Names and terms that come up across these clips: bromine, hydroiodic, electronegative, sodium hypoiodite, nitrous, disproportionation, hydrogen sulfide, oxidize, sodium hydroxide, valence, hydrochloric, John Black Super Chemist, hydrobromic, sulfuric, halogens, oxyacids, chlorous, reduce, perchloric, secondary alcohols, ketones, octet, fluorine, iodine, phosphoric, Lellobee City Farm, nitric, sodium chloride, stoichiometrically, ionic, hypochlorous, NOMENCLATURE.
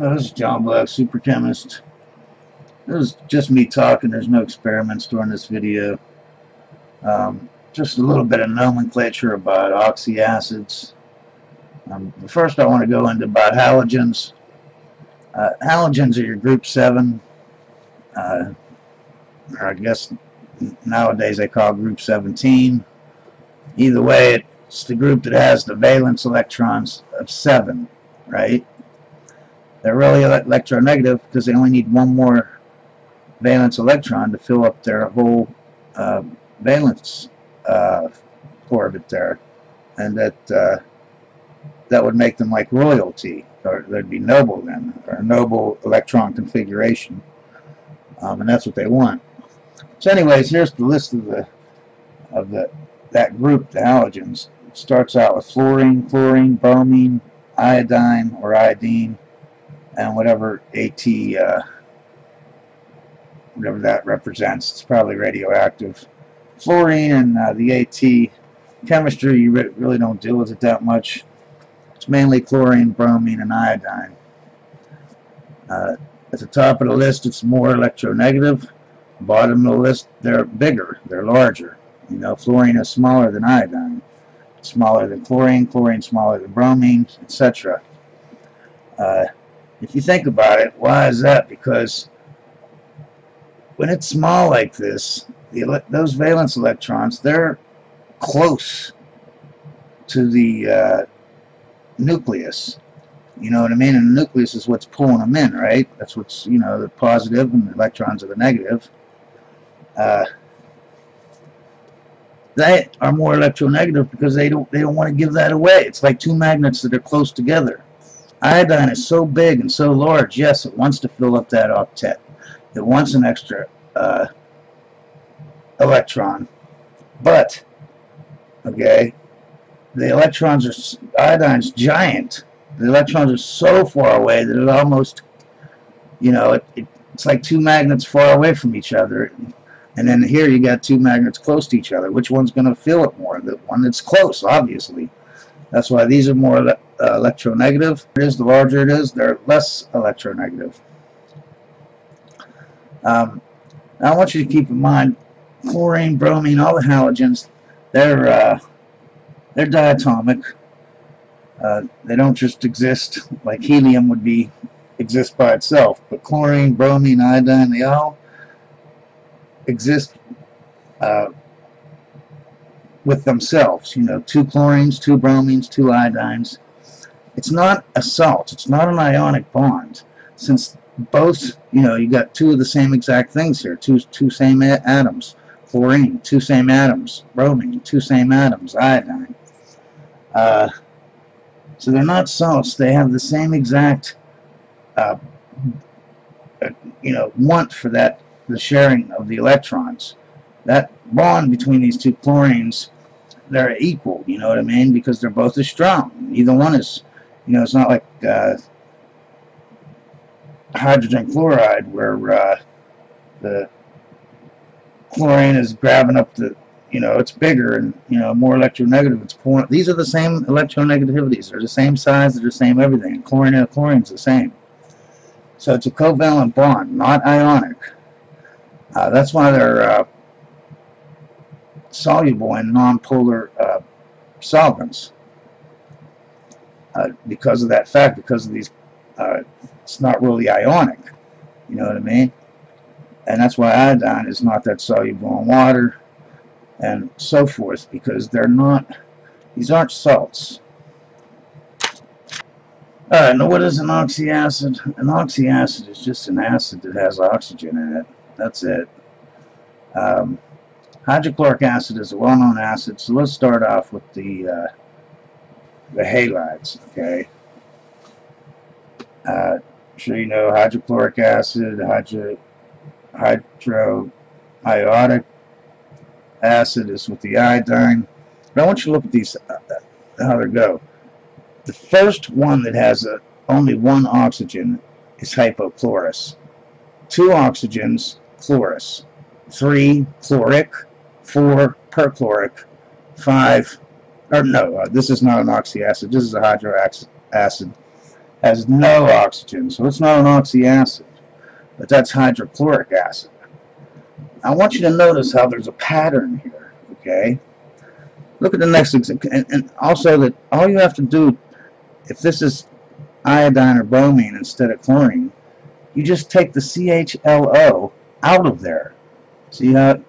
This is John Black Super Chemist. This is just me talking. There's no experiments during this video. Just a little bit of nomenclature about oxyacids. First I want to go into about halogens. Halogens are your group 7, or I guess nowadays they call group 17. Either way, it's the group that has the valence electrons of 7, right? They're really electronegative because they only need one more valence electron to fill up their whole valence orbit there, and that would make them like royalty, or they'd be noble then, or noble electron configuration, and that's what they want. So, anyways, here's the list of that group, the halogens. It starts out with fluorine, bromine, iodine or iodine, and whatever AT, whatever that represents. It's probably radioactive. Fluorine and the AT chemistry, you really don't deal with it that much. It's mainly chlorine, bromine, and iodine. At the top of the list, it's more electronegative. Bottom of the list, they're bigger, they're larger. You know, fluorine is smaller than iodine, smaller than chlorine, smaller than bromine, etc. If you think about it, why is that? Because when it's small like this, those valence electrons, they're close to the nucleus. You know what I mean? And the nucleus is what's pulling them in, right? That's what's, you know, the positive, and the electrons are the negative. They are more electronegative because they don't want to give that away. It's like two magnets that are close together. Iodine is so big and so large, yes, it wants to fill up that octet. It wants an extra electron. But, okay, the electrons are, iodine's giant. The electrons are so far away that it almost, you know, it's like two magnets far away from each other. And then here you got two magnets close to each other. Which one's going to fill it more? The one that's close, obviously. That's why these are more electronegative. It is, the larger it is, they're less electronegative. Now I want you to keep in mind, chlorine, bromine, all the halogens, they're diatomic. They don't just exist like helium would be exist by itself. But chlorine, bromine, iodine, they all exist with themselves. You know, two chlorines, two bromines, two iodines. It's not a salt. It's not an ionic bond, since both, you know, you got two of the same exact things here. Two same atoms. Fluorine, two same atoms. Bromine, two same atoms. Iodine. So they're not salts. They have the same exact, you know, want for that, the sharing of the electrons. That bond between these two chlorines, they're equal, you know what I mean, because they're both as strong. Neither one is, you know, it's not like hydrogen chloride where the chlorine is grabbing up the, you know, it's bigger and, you know, more electronegative. It's pulling. These are the same electronegativities. They're the same size, they're the same everything. Chlorine and chlorine's the same. So it's a covalent bond, not ionic. That's why they're soluble in nonpolar solvents, because of that fact, because of these, it's not really ionic, you know what I mean? And that's why iodine is not that soluble in water and so forth, because they're not, these aren't salts. Alright, now what is an oxyacid? An oxyacid is just an acid that has oxygen in it. That's it. Hydrochloric acid is a well-known acid, so let's start off with the halides. Okay, sure, you know, hydrochloric acid, hydroiodic acid is with the iodine. But I want you to look at these, how they go. The first one that has only one oxygen is hypochlorous. Two oxygens, chlorous. 3, chloric. 4, perchloric. 5, or no, this is not an oxyacid. This is a hydroacid. has no oxygen, so it's not an oxyacid, but that's hydrochloric acid. I want you to notice how there's a pattern here, okay? Look at the next example, and also that all you have to do, if this is iodine or bromine instead of chlorine, you just take the CHLO out of there. See how,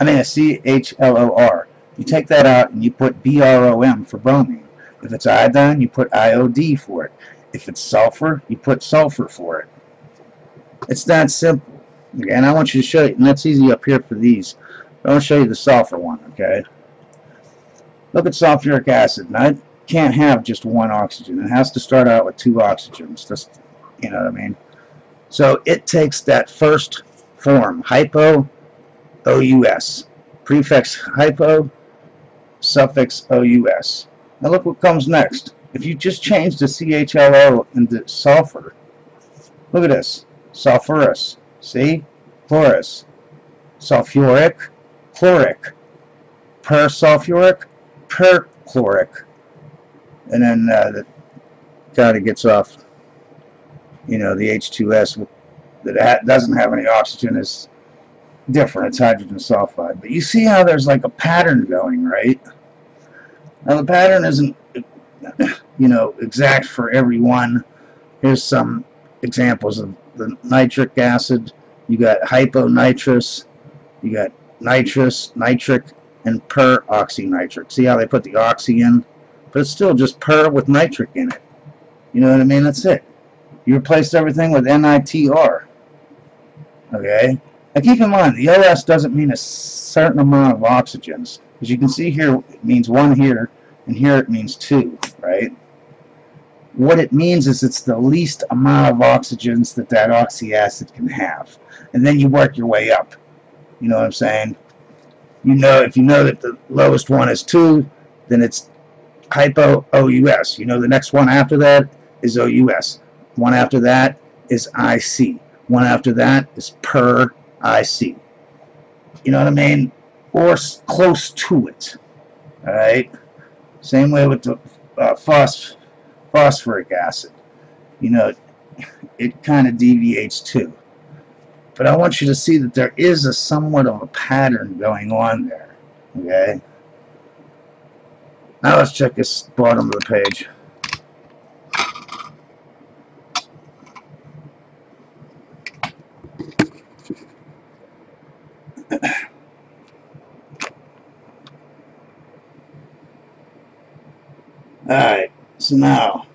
I mean a CHLOR. You take that out and you put BROM for bromine. If it's iodine, you put IOD for it. If it's sulfur, you put sulfur for it. It's that simple. Okay, and I want you to show you, and that's easy up here for these. But I'll show you the sulfur one, okay? Look at sulfuric acid. Now, it can't have just one oxygen. It has to start out with two oxygens. Just, you know what I mean? So it takes that first form, hypo-OUS. Prefix hypo, suffix OUS. Now look what comes next. If you just change the CHLO into sulfur, look at this. Sulfurous. See? Chlorous. Sulfuric. Chloric. Persulfuric. Perchloric. And then that kind of gets off, you know, the H2S that doesn't have any oxygen is different. It's hydrogen sulfide. But you see how there's like a pattern going, right? Now the pattern isn't, you know, exact for everyone. Here's some examples of the nitric acid. You got hyponitrous, you got nitrous, nitric, and peroxynitric. See how they put the oxy in? But it's still just per with nitric in it. You know what I mean? That's it. You replaced everything with NITR. Okay? Now keep in mind, the OS doesn't mean a certain amount of oxygens. As you can see here, it means one here, and here it means two, right? What it means is it's the least amount of oxygens that that oxyacid can have. And then you work your way up. You know what I'm saying? You know, if you know that the lowest one is 2, then it's hypo-OUS. You know the next one after that is OUS. One after that is IC. One after that is per IC. You know what I mean? Or close to it. All right? Same way with the phosphoric acid. You know, it kind of deviates too. But I want you to see that there is a somewhat of a pattern going on there. Okay? Now let's check this bottom of the page. Alright, so now,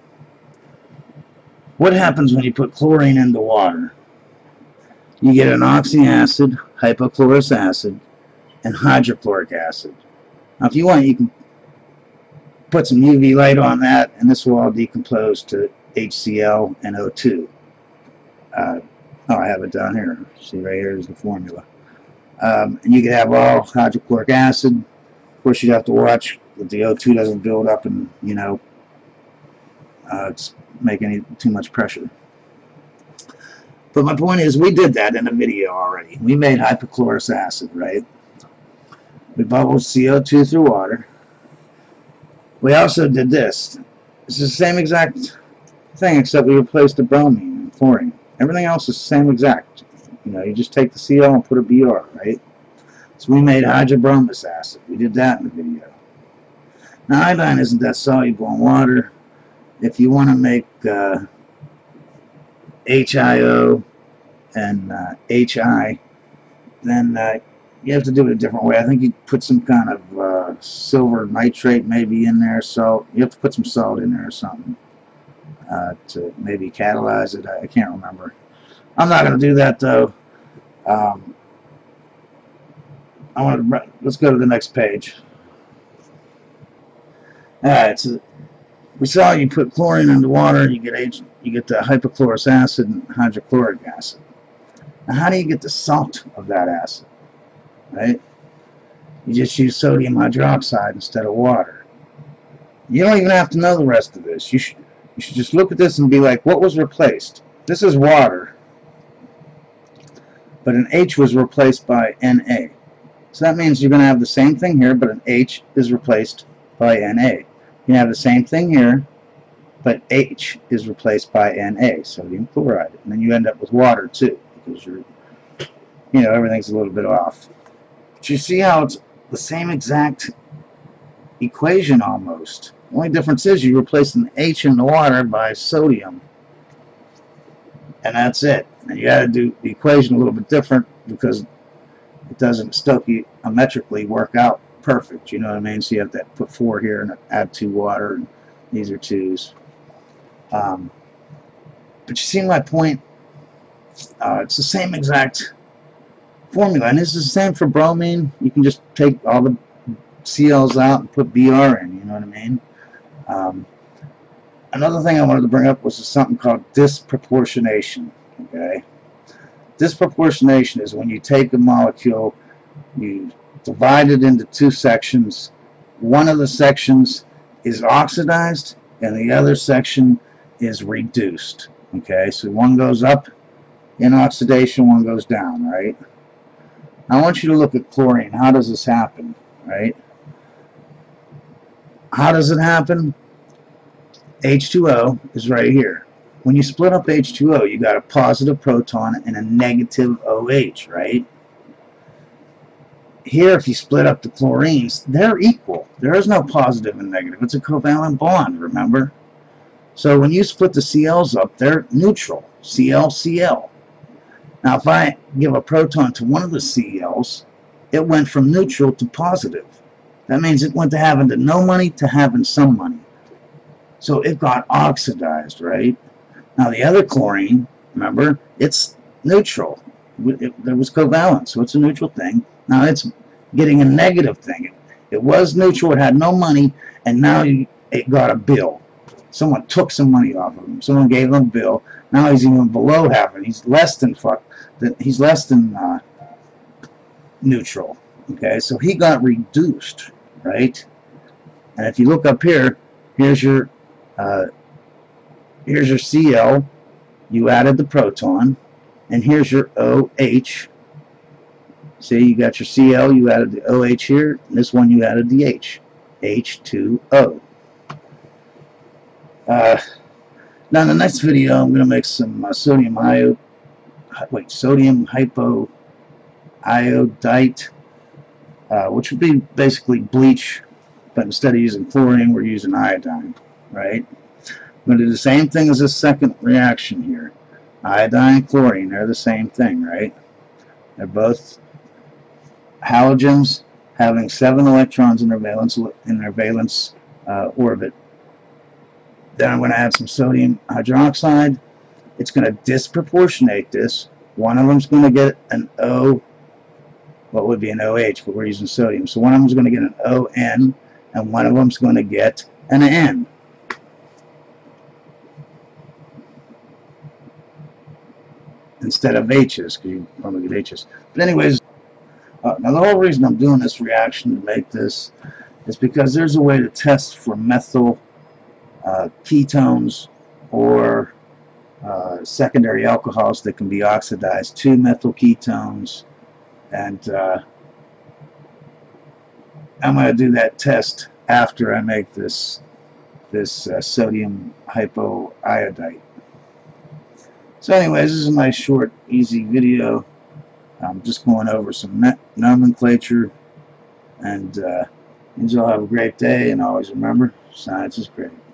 what happens when you put chlorine into water? You get an oxyacid, hypochlorous acid, and hydrochloric acid. Now if you want, you can put some UV light on that, and this will all decompose to HCl and O2. Oh, I have it down here. See, right here is the formula. And you can have all hydrochloric acid. Of course, you'd have to watch that the O2 doesn't build up and, you know, make any too much pressure. But my point is, we did that in a video already. We made hypochlorous acid, right? We bubbled CO2 through water. We also did this. It's the same exact thing, except we replaced the bromine and chlorine. Everything else is the same exact. You know, you just take the CO and put a BR, right? So we made hydrobromic acid. We did that in the video. Now, iodine isn't that soluble in water. If you want to make HIO and HI, then you have to do it a different way. I think you put some kind of silver nitrate maybe in there, salt. You have to put some salt in there or something to maybe catalyze it. I can't remember. I'm not going to do that though. Let's go to the next page. All right, so we saw you put chlorine into water, you get the hypochlorous acid and hydrochloric acid. Now how do you get the salt of that acid? Right? You just use sodium hydroxide instead of water. You don't even have to know the rest of this. You should just look at this and be like, what was replaced? This is water, but an H was replaced by Na. So that means you're going to have the same thing here, but an H is replaced by Na. You have the same thing here, but H is replaced by Na, sodium chloride. And then you end up with water too, because you're, you know, everything's a little bit off. But you see how it's the same exact equation almost. The only difference is you replace an H in the water by sodium. And that's it. And you got to do the equation a little bit different because it doesn't stoichiometrically work out perfect. You know what I mean? So you have to put 4 here and add 2 water. And these are 2s. But you see my point? It's the same exact formula. And this is the same for bromine. You can just take all the CLs out and put BR in. You know what I mean? Another thing I wanted to bring up was something called disproportionation. Okay, disproportionation is when you take a molecule, you divide it into 2 sections. One of the sections is oxidized, and the other section is reduced. Okay, so one goes up in oxidation, one goes down. Right. I want you to look at chlorine. How does this happen? Right. How does it happen? H2O is right here. When you split up H2O, you got a positive proton and a negative OH, right? Here, if you split up the chlorines, they're equal. There is no positive and negative. It's a covalent bond, remember? So when you split the CLs up, they're neutral. Cl, Cl. Now, if I give a proton to one of the CLs, it went from neutral to positive. That means it went to having to no money to having some money. So it got oxidized, right? Now the other chlorine, remember, it's neutral. There was covalent, so it's a neutral thing. Now it's getting a negative thing. It was neutral, it had no money, and now it got a bill. Someone took some money off of him. Someone gave him a bill. Now he's even below half. He's less than he's less than neutral. Okay, so he got reduced, right? And if you look up here, here's your Cl, you added the proton, and here's your OH. See, you got your Cl, you added the OH here, and this one you added the H, H2O. Now in the next video I'm going to make some sodium hypoiodite, which would be basically bleach, but instead of using chlorine, we're using iodine, right? I'm going to do the same thing as this second reaction here. Iodine and chlorine, they're the same thing, right? They're both halogens having 7 electrons in their valence orbit. Then I'm going to add some sodium hydroxide. It's going to disproportionate this. One of them's going to get an O, what would be an OH, but we're using sodium. So one of them's going to get an ON, and one of them's going to get an N. Instead of H's, because you normally get H's. But anyways, now the whole reason I'm doing this reaction to make this is because there's a way to test for methyl ketones or secondary alcohols that can be oxidized to methyl ketones, and I'm going to do that test after I make this sodium hypoiodite. So anyways, this is a nice, short, easy video. I'm just going over some nomenclature, and you all have a great day, and always remember, science is great.